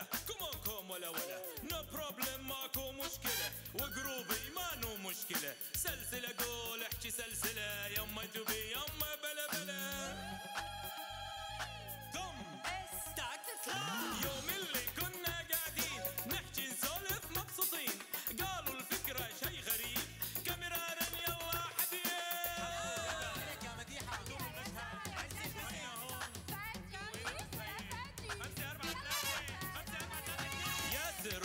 ولا كومونكم ولا نو بروبلم ماكو مشكلة وقروبي مانو مشكلة سلسلة قول احكي سلسلة يما تبي يما بلا بلا قم استعك تطلع يوم اللي كنا قاعدين نحكي نسولف مبسوطين قالوا الفكرة شي غريب كاميرا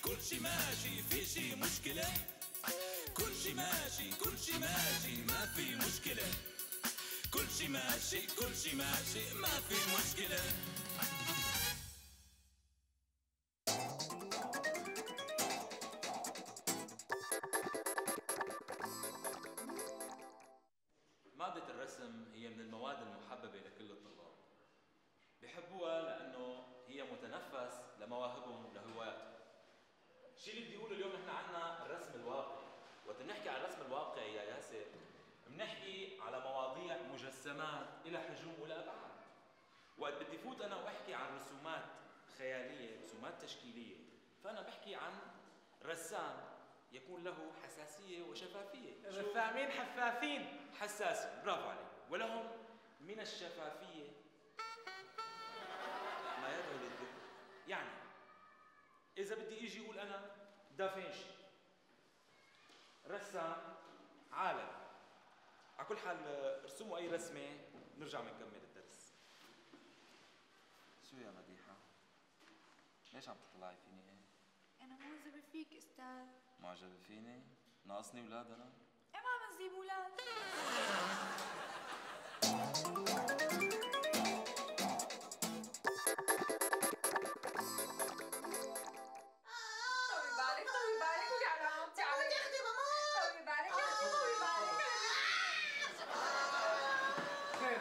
كل شي ماشي في شي مشكلة كل شي ماشي ما في مشكلة كل شي ماشي ما في مشكلة مادة الرسم هي من المواد المحببة لكل الطلاب بحبوها لأنه هي متنفس لمواهبهم ولهواياتهم. الشيء اللي بدي أقوله اليوم نحن عنا الرسم الواقعي، وقت بنحكي عن الرسم الواقعي يا ياسر بنحكي على مواضيع مجسمات إلى حجم ولا أبعاد. وقت بدي فوت أنا وأحكي عن رسومات خيالية، رسومات تشكيلية، فأنا بحكي عن رسام يكون له حساسية وشفافية. الرسامين حساسين. حساسين، برافو عليك، ولهم من الشفافية ما يدعو للذهن. يعني إذا بدي أجي أقول أنا دافنشي رسام عالمي، على كل حال ارسموا أي رسمة نرجع بنكمل الدرس. شو يا مديحة؟ ليش عم تطلعي فيني هيك؟ أنا معجبة فيك أستاذ. معجبة فيني؟ ناقصني أولاد أنا؟ إيه ما عم نجيب أولاد.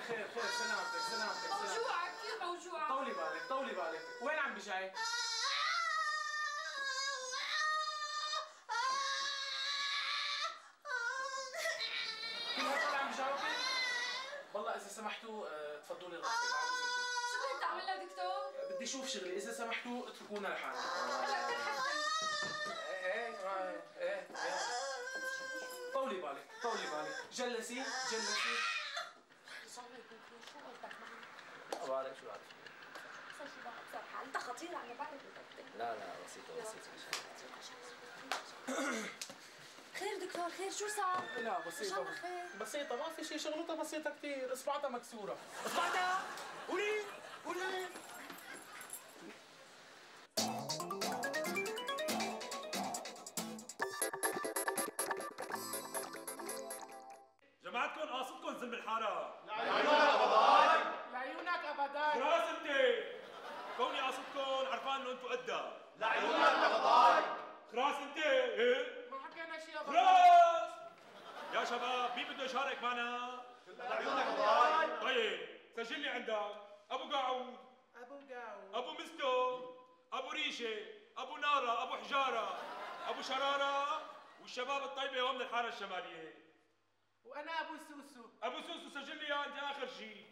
خير سلامتك موجوعة كثير موجوعة. طولي بالك وين عم بجاي؟ كل هالطلع عم بجاوبك؟ والله إذا سمحتوا تفضوا لي راسي بعد إذنكم. شو بدك تعملها دكتور؟ بدي أشوف شغلي، إذا سمحتوا اتركونا لحالنا. هلا إيه طولي بالك جلسي شو قلتك معي؟ ما بعرف شو عارف. احسن شي بعرف بصراحة، أنت خطير أنا بعرف بدك. لا بسيطة خير دكتور خير شو صار؟ لا بسيطة ما في شي، شغلتها بسيطة كثير، إصبعتها مكسورة. إصبعتها؟ قولي جماعتكم قاصدكم زلم الحارة. لعيونك أبداً. خراسنتي كوني قاصدكم عرفان انه انتم قدها. لعيونك أبداً. خراسنتي ايه؟ ما حكينا شيء أبداً. خراس يا شباب مين بده يشارك معنا؟ لعيونك أبداً. طيب سجل لي عندك أبو قاعود أبو مستو أبو ريشة أبو نارة أبو حجارة أبو شرارة والشباب الطيبة ومن الحارة الشمالية. وأنا أبو سوسو سجل لي إياه أنت آخر شيء.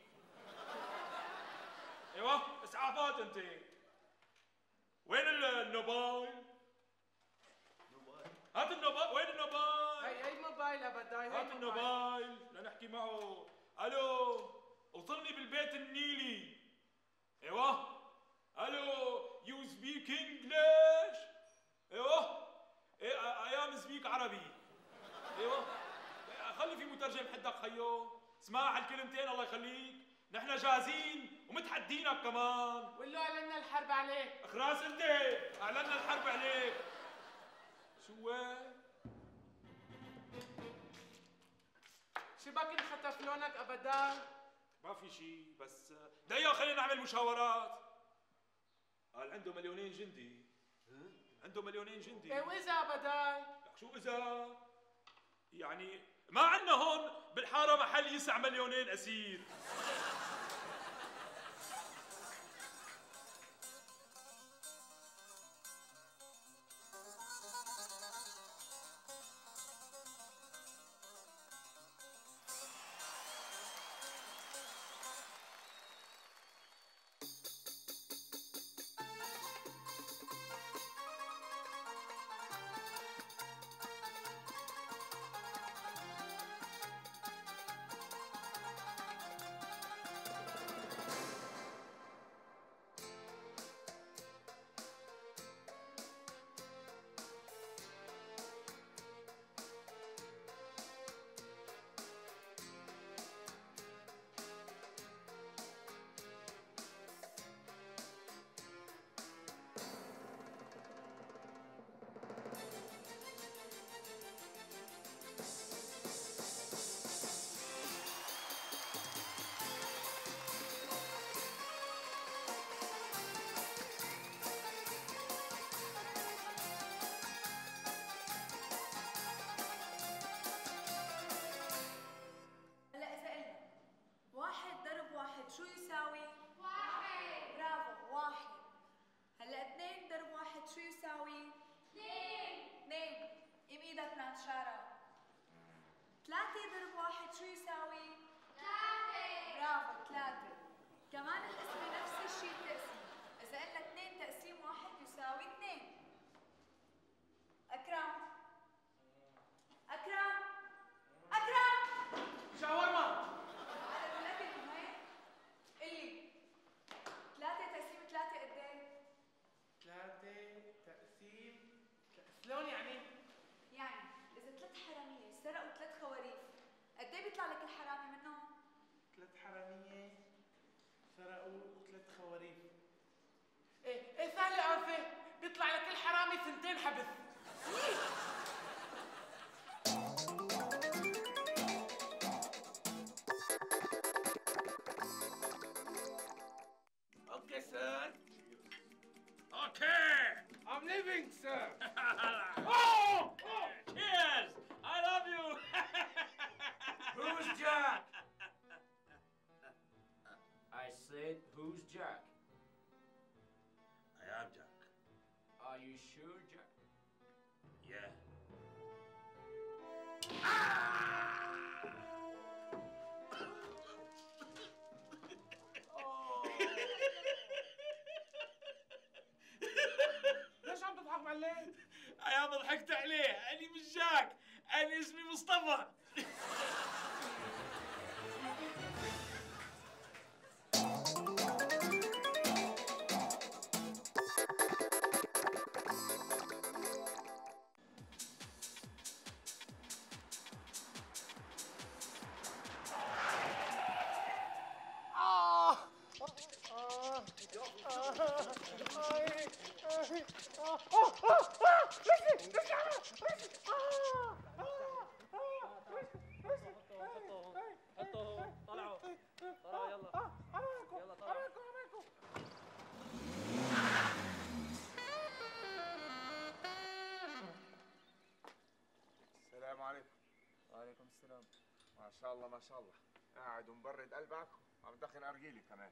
أيوه إسعافات أنت. وين النوبايل؟ هات النوبايل، وين النوبايل؟ أي موبايل أبداي هات النوبايل لنحكي معه. ألو وصلني بالبيت النيلي. أيوه ألو يو سبيك إنجلش؟ أيوه أي أم سبيك عربي. أيوه خلي في مترجم حدك خيو، اسمع هالكلمتين الله يخليك، نحن جاهزين ومتحدينك كمان. قول له اعلنا الحرب عليك. خلاص انت، اعلنا الحرب عليك. شو شباك انخطف لونك ابدا؟ ما في شيء، بس دقيقة خلينا نعمل مشاورات. قال عنده 2 مليون جندي. عنده 2 مليون جندي. ايه واذا بداي؟ لك شو اذا؟ يعني ما عندنا هون بالحارة محل يسع 2 مليون اسير. شو يساوي؟ 1. برافو، 1. هلا 2 ضرب 1 شو يساوي؟ 2. قيم ايدك ناتشارا. 3 ضرب 1 شو يساوي؟ 3. برافو، 3. كمان القسمة نفس الشيء التقسيم، إذا قلنا 2 تقسيم 1 يساوي 2. أكرم أكرم أكرم شاورما. قلي 3 تقسيم 3 قد ايه؟ 3 تقسيم 3 شلون يعني؟ يعني إذا 3 حرامية سرقوا 3 خواريف، قد ايه بيطلع لك الحرامي منهم؟ 3 حرامية سرقوا 3 خواريف. ايه سهلة عارفة، بيطلع لك الحرامي 2 حبس. Okay, I'm leaving, sir. Oh, oh, cheers! I love you. Who's Jack? I said, who's Jack? I am Jack. Are you sure, Jack? Yeah. Ah! ليش عم تضحك عليه؟ يا عم ضحكت عليه، أنا مش جاك، أنا اسمي مصطفى. السلام عليكم. وعليكم السلام. ما شاء الله ما شاء الله، قاعد ومبرد قلبك وعم تدخن ارجيلي كمان.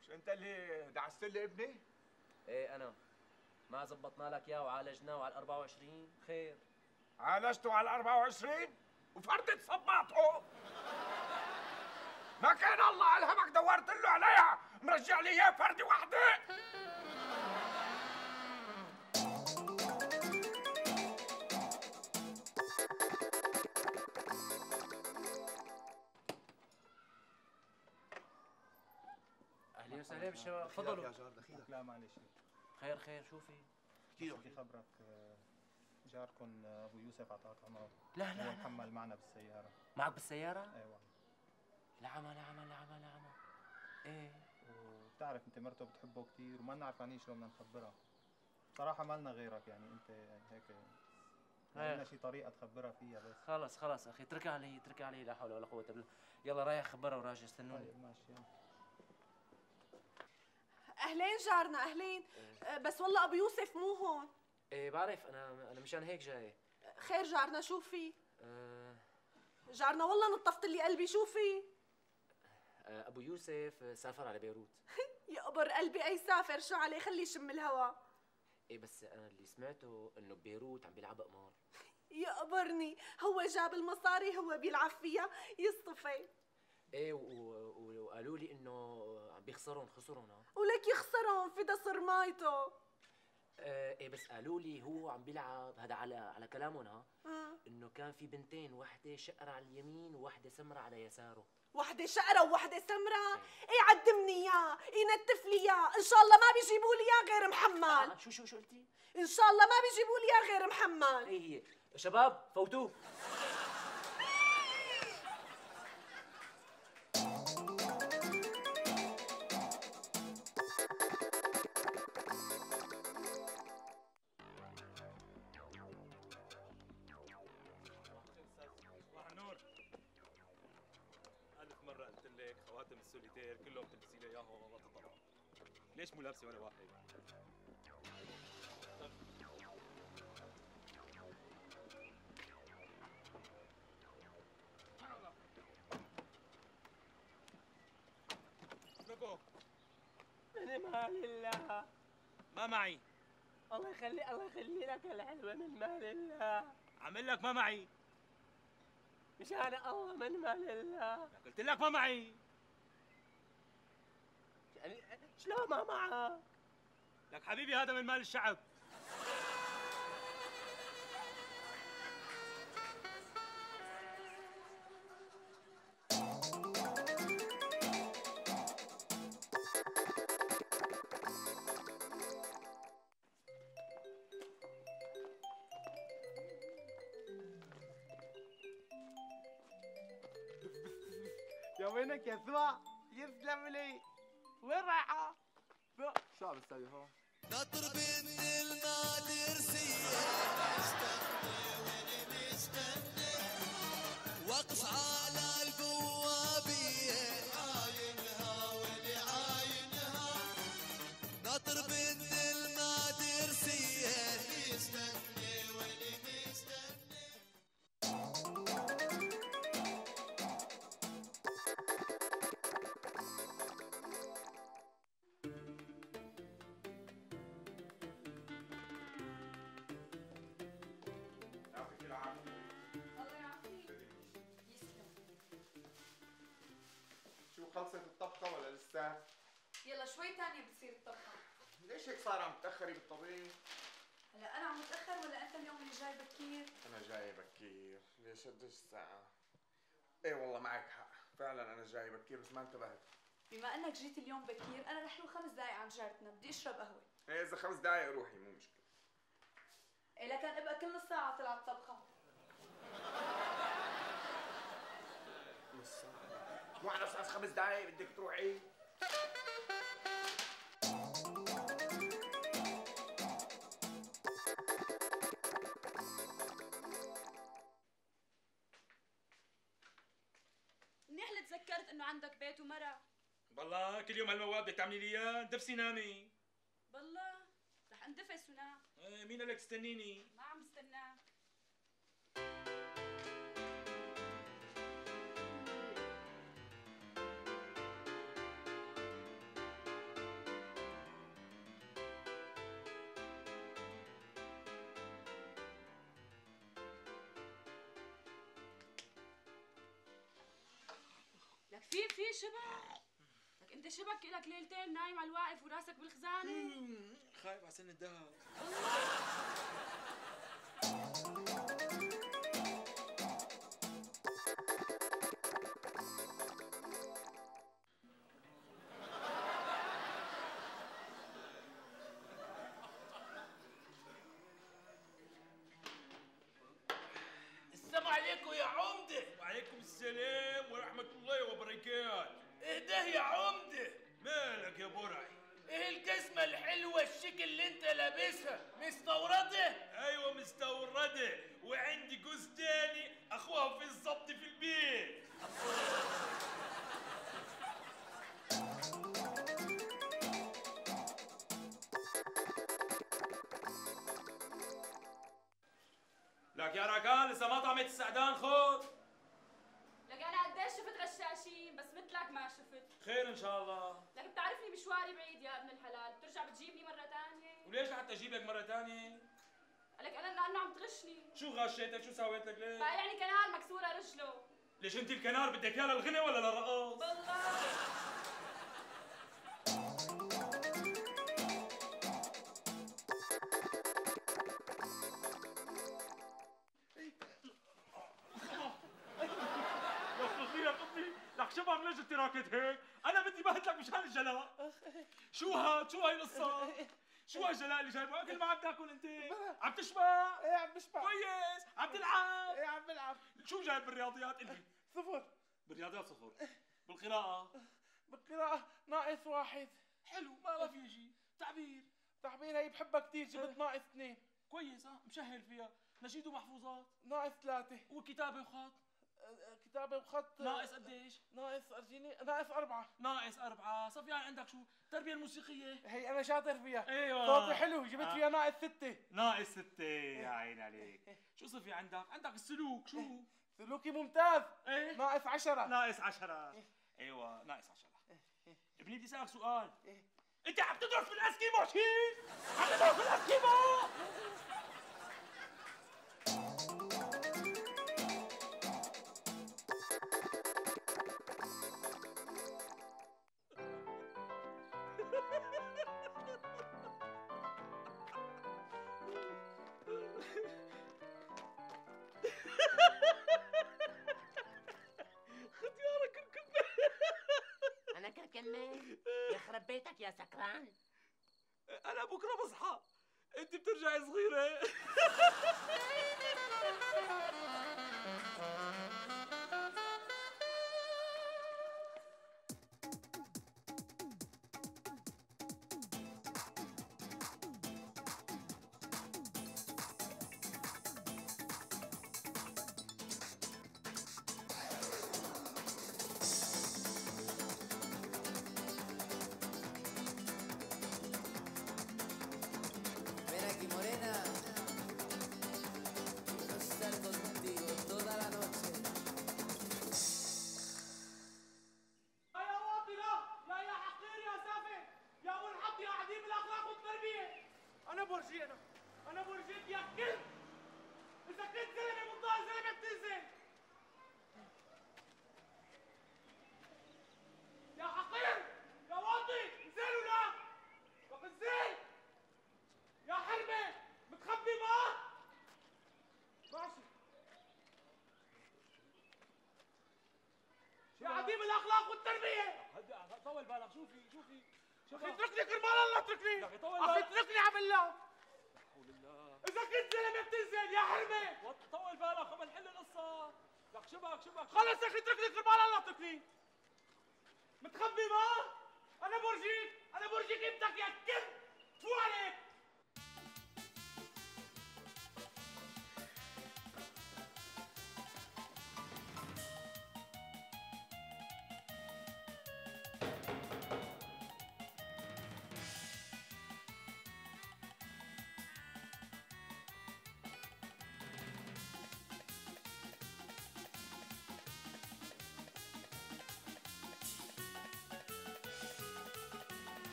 مش انت اللي دعست لي ابني؟ ايه انا. ما زبطنا لك اياه وعالجناه على 24 خير. عالجته على 24 وفردت صباطه. ما كان الله ألهمك دورت له عليها، مرجع لي اياه فردي وحدي. اهلا وسهلا بالشباب، تفضلوا. لا معلش. خير خير، شو في؟ احكي لي خبرك. جاركم ابو يوسف اعطاك عمره. لا لا، هو محمل معنا بالسيارة. معك بالسيارة؟ ايوه. لعمة. ايه وبتعرف انت مرته بتحبه كثير وما لنا عرفانين شلون بدنا نخبرها. بصراحة ما لنا غيرك، يعني انت هيك لنا شي طريقه تخبرها فيها بس. خلص خلص اخي اتركها علي اتركها علي، لا حول ولا قوه الا بالله. يلا رايح خبرها وراجع، استنوني. طيب ماشي يلا. اهلين جارنا اهلين. بس والله ابو يوسف مو هون. ايه بعرف، انا مشان هيك جاي. خير جارنا شو في؟ جارنا والله نطفت لي قلبي، شو في؟ ابو يوسف سافر على بيروت. يقبر قلبي، اي سافر شو عليه، خليه يشم الهواء. ايه بس انا اللي سمعته انه ببيروت عم بيلعب قمار. يقبرني، هو جاب المصاري هو بيلعب فيها يصطفي. ايه وقالوا لي انه عم بيخسرهم، خسرهم. ولك يخسرهم فدا صر مايته. ايه بس قالوا لي هو عم بيلعب هذا على كلامهم. انه كان في بنتين، وحده شقرة على اليمين وواحده سمرة على يساره. وحده شقرة ووحده سمرة؟ ايه عدمني اياه، ينتف لي اياه، ان شاء الله ما بيجيبوا لي اياه غير محمل. شو قلتي؟ ان شاء الله ما بيجيبوا لي اياه غير محمل. ايه هي، شباب فوتوه. خواتم السوليتير كلهم بتلبسي لي اياهم وما بتطلع. ليش مو لابسه ولا واحد؟ لكو من مال الله ما معي. الله يخلي لك الحلوه من مال الله. عامل لك ما معي مشان الله من مال الله. قلت لك ما معي. يعني شلون ما معك؟ لك حبيبي هذا من مال الشعب. يا وينك يا سوا؟ يسلم لي. وين رايحة؟ شو عم تسوي هون؟ نطر بنت المدرسية نستني ونستني واقف على البوابية عاينها واللي عاينها. نطر بنت المدرسية نستني ونستني. خلصت الطبخة ولا لسه؟ يلا شوي تانية بتصير الطبخة. ليش هيك صار عم تتأخري بالطبيخ؟ هلا أنا عم متأخر ولا أنت اليوم اللي جاي بكير؟ أنا جاي بكير، ليش قديش الساعة؟ إيه والله معك حق، فعلا أنا جاي بكير بس ما انتبهت. بما أنك جيت اليوم بكير، أنا رح له 5 دقايق عند جارتنا، بدي أشرب قهوة. إيه إذا 5 دقايق روحي مو مشكلة. إيه لكن ابقى كل نص ساعة طلع الطبخة. نص ساعة؟ مو على اساس 5 دقايق بدك تروحي؟ منيح اللي تذكرت انه عندك بيت ومرة. بالله كل يوم هالمواد بدك تعملي لي اياه، اندف سناني. بالله رح اندفس هناك. ايه مين قال لك استنيني؟ ما عم استناك. لك في شبك. لك انت شبك لك ليلتين نايم على الواقف وراسك بالخزانه. خايف على سن الدهر. السلام عليكم يا عمده. وعليكم السلام ورحمه الله وبركاته. اهداه يا عمده. مالك يا برعي؟ ايه الجزمه الحلوه الحلوه الشيك اللي انت لابسها مستورده؟ ايوه مستورده، وعندي جوز تاني اخوها في الظبط في البيت. لك يا رجال اذا ما طعمت السعدان خد. لك انا قديش شفت غشاشين بس مثلك ما شفت. خير ان شاء الله. لك بتعرفني مشواري بعيد يا ابن الحلال، بترجع بتجيبني مره ثانيه؟ وليش حتى اجيبك مره ثانيه؟ لك انا لانه عم تغشني. شو غشيتك؟ شو سويت لك ليه؟ بقى يعني كنار مكسوره رجله. ليش انت الكنار بدك اياه للغنى ولا للرقص؟ بالله. شو بعمل؟ ليش انت راكد هيك؟ انا بدي بهدلك مشان الجلاء. شو هاد؟ شو هاي القصة؟ شو هالجلاء اللي جايبه؟ اكل ما عم تاكل انت؟ عم تشبع؟ ايه عم بشبع. كويس، عم تلعب؟ ايه عم بلعب. شو جايب بالرياضيات انت؟ صفر. بالرياضيات صفر. بالقراءة؟ بالقراءة ناقص واحد. حلو، ما في شيء. تعبير؟ تعبير هي بحبها كثير، جبت ناقص اثنين. كويس ها، مشهل فيها. نشيد ومحفوظات؟ ناقص ثلاثة. وكتابة وخط؟ كتابة وخط ناقص قديش؟ ناقص أرجيني، ناقص أربعة. ناقص أربعة. صفيان عندك شو؟ التربية الموسيقية هي أنا شاطر فيها. أيوة صوتي حلو، جبت فيها ناقص ستة. ناقص ستة، يا عيني عليك. شو صفي عندك؟ عندك السلوك شو؟ سلوكي ممتاز. إيه؟ ناقص 10. ناقص 10. أيوة ناقص 10. ابني بدي أسألك سؤال. إيه؟ أنت عم تدرس بالأسكيمو أكيد؟ عم تدرس بالأسكيمو؟ أنا كركمل يخرب بيتك يا سكران. أنا بكرة بصحى، أنت بترجعي صغيرة.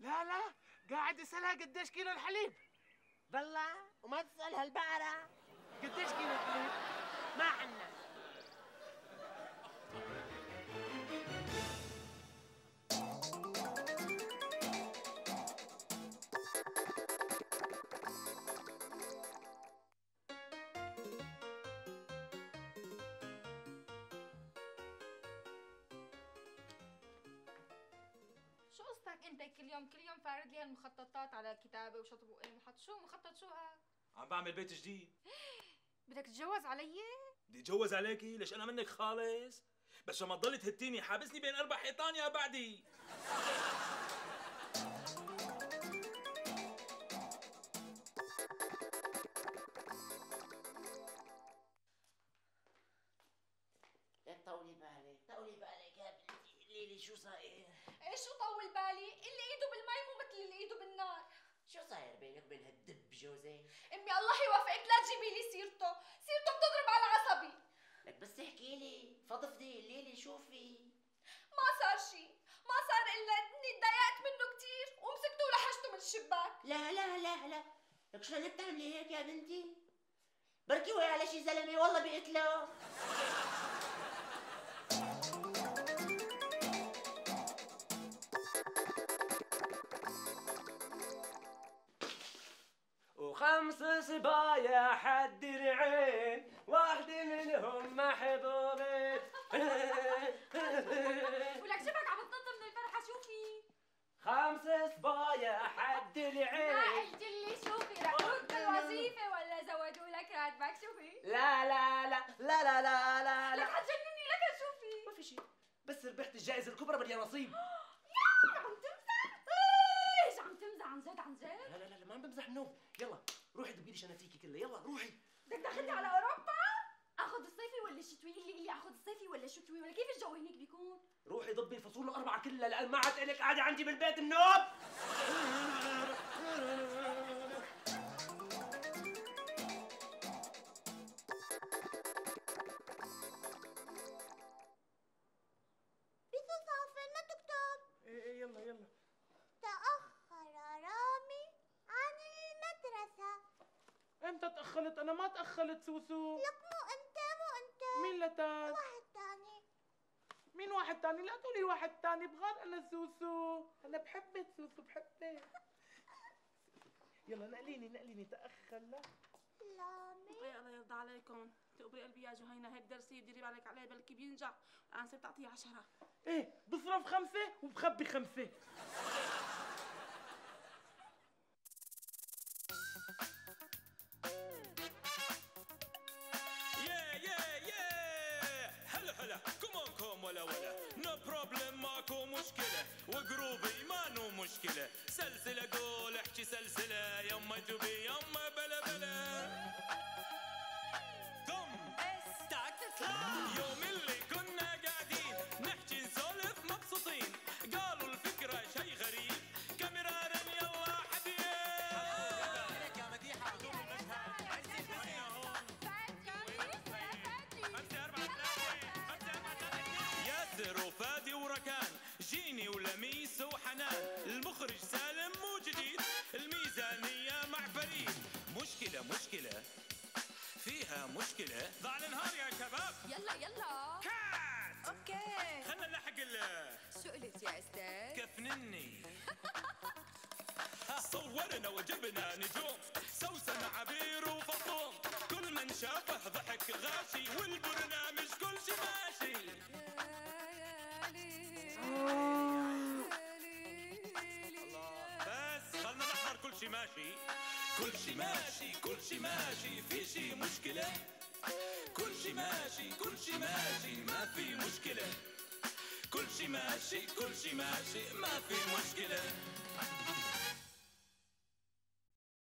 لا لا قاعد يسألها قديش كيلو الحليب. بالله وما تسألها البقرة قديش كيلو الحليب؟ ما عنا. شو قصتك انت كل يوم فارد لي هالمخططات على كتابه وشطب وقلم وحط؟ شو مخطط شو ها؟ عم بعمل بيت جديد. بدك تتجوز علي؟ بدي اتجوز عليكي؟ ليش انا منك خالص؟ بس لما تضلي تهتيني حابسني بين اربع حيطان يا بعدي. طولي بالك طولي بالك يا بنتي، قولي لي شو صاير؟ ايه شو طول بالي؟ اللي ايده بالمي مو مثل اللي ايده بالنار. شو صاير بينك وبين هالدب جوزي؟ امي الله يوفقك لا تجيبي لي سيرته بتضرب على عصبي. لك بس احكي لي، فضفضي قولي لي شو في؟ ما صار الا اني تضايقت منه كثير ومسكته ولحشته من الشباك. لا لا لا لا لك شو لك بتعملي هيك يا بنتي؟ بركي وقع على شي زلمه والله بقتله. خمس صبايا حد العين واحدة منهم محبوبة. ولك شبك عم تنط من الفرحة شو في؟ خمس صبايا حد العين. ما قلت لي شوفي ركبت الوظيفة ولا زودوا لك راتبك شو في؟ لا لا لا لا لا لا لا لا حتجنني لك شو في؟ ما في شيء بس ربحت الجائزة الكبرى بدي نصيب. عن جد؟ لا لا لا ما عم بمزح منوب. يلا روحي دبي لي شنطتيكي كلها، يلا روحي. بدك تاخذني على اوروبا؟ اخذ الصيفي ولا الشتوي؟ اللي اخذ الصيفي ولا الشتوي ولا كيف الجو هناك بيكون؟ روحي ضبي الفصول الاربعه كلها لان ما عاد الك قاعده عندي بالبيت منوب. تأخلت أنا ما تأخلت سوسو. لك مو أنت مين لتان؟ واحد تاني. مين واحد تاني؟ لا تقولي واحد تاني بغار أنا سوسو، أنا بحبك سوسو بحبك. يلا نقليني تأخلت. لامي الله يرضى عليكم تقبري قلبي يا جهينة، هيك درسي ديري بالك عليه بلكي بينجح. أنا صرت أعطيه 10. إيه بصرف 5 وبخبي 5. ولا نو بروبلم ماكو مشكلة وقروبي مانو مشكلة. سلسلة قول احكي سلسلة يما دوبي يما بلا بلا ثم استعكت يوم اللي كنا قاعدين نحكي نسولف مبسوطين قالوا الفكرة شي غريب كاميرا يلا حبيب حبيبك يا مديحة ودوم المشهد وين هون 5 4 3 وفادي وركان جيني ولميس وحنان المخرج سالم مو جديد الميزانية مع فريد. مشكلة فيها مشكلة ضاع النهار يا شباب. يلا كات اوكي خلنا نلحق شقلت يا استاذ كفنني. صورنا وجبنا نجوم سوسن عبير وفطوم كل من شافه ضحك غاشي والبرنامج كل شي ماشي. بس خلنا نحضر كل شي ماشي في شي مشكلة. كل شي ماشي ما في مشكلة. كل شي ماشي ما في مشكلة.